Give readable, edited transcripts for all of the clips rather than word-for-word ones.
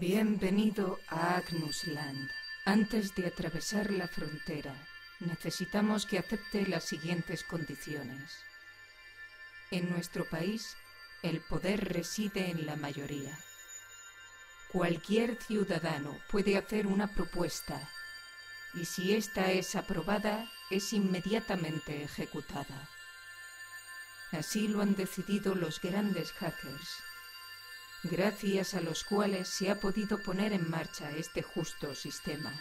Bienvenido a Agnus Land. Antes de atravesar la frontera, necesitamos que acepte las siguientes condiciones. En nuestro país, el poder reside en la mayoría. Cualquier ciudadano puede hacer una propuesta, y si ésta es aprobada, es inmediatamente ejecutada. Así lo han decidido los grandes hackers, gracias a los cuales se ha podido poner en marcha este justo sistema.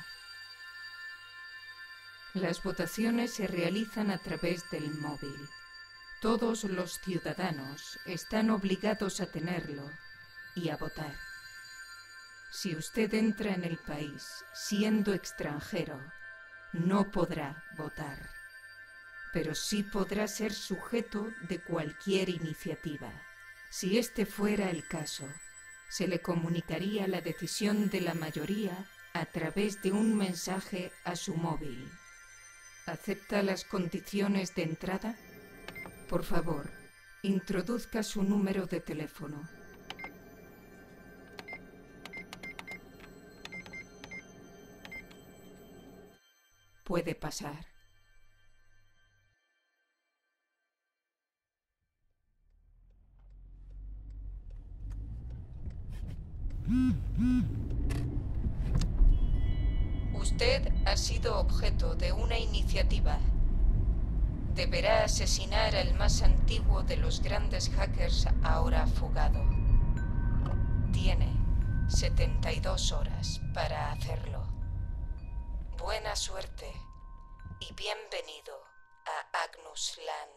Las votaciones se realizan a través del móvil. Todos los ciudadanos están obligados a tenerlo y a votar. Si usted entra en el país siendo extranjero, no podrá votar, pero sí podrá ser sujeto de cualquier iniciativa. Si este fuera el caso, se le comunicaría la decisión de la mayoría a través de un mensaje a su móvil. ¿Acepta las condiciones de entrada? Por favor, introduzca su número de teléfono. Puede pasar. Usted ha sido objeto de una iniciativa. Deberá asesinar al más antiguo de los grandes hackers ahora fugado. Tiene 72 horas para hacerlo. Buena suerte y bienvenido a Agnus Land.